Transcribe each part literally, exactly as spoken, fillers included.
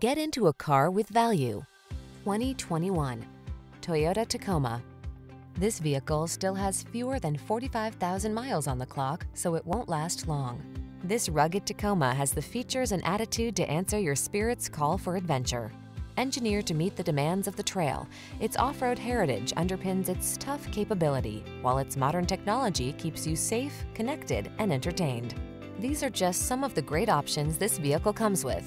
Get into a car with value. twenty twenty-one Toyota Tacoma. This vehicle still has fewer than forty-five thousand miles on the clock, so it won't last long. This rugged Tacoma has the features and attitude to answer your spirit's call for adventure. Engineered to meet the demands of the trail, its off-road heritage underpins its tough capability, while its modern technology keeps you safe, connected, and entertained. These are just some of the great options this vehicle comes with: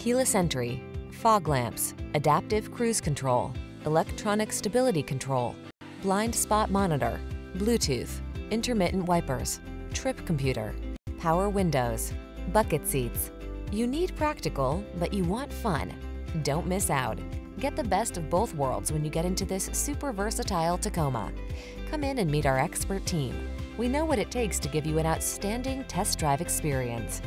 keyless entry, fog lamps, adaptive cruise control, electronic stability control, blind spot monitor, Bluetooth, intermittent wipers, trip computer, power windows, bucket seats. You need practical, but you want fun. Don't miss out. Get the best of both worlds when you get into this super versatile Tacoma. Come in and meet our expert team. We know what it takes to give you an outstanding test drive experience.